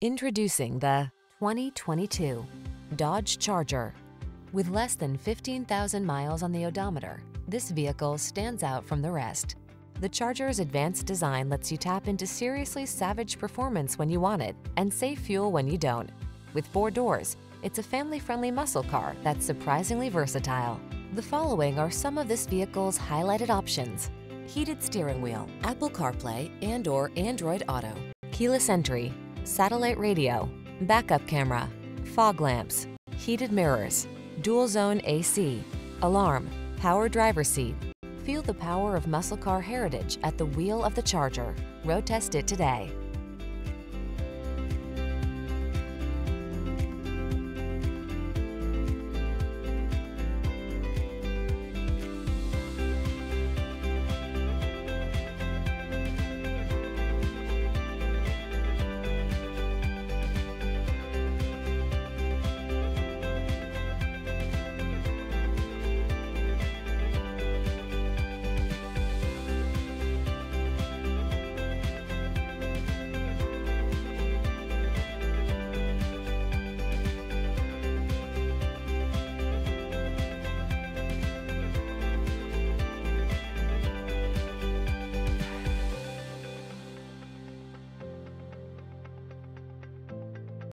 Introducing the 2022 Dodge Charger. With less than 15,000 miles on the odometer, this vehicle stands out from the rest. The Charger's advanced design lets you tap into seriously savage performance when you want it and save fuel when you don't. With 4 doors, it's a family-friendly muscle car that's surprisingly versatile. The following are some of this vehicle's highlighted options: heated steering wheel, Apple CarPlay and/or Android Auto, keyless entry, satellite radio, backup camera, fog lamps, heated mirrors, dual zone AC, alarm, power driver's seat. Feel the power of muscle car heritage at the wheel of the Charger. Road test it today.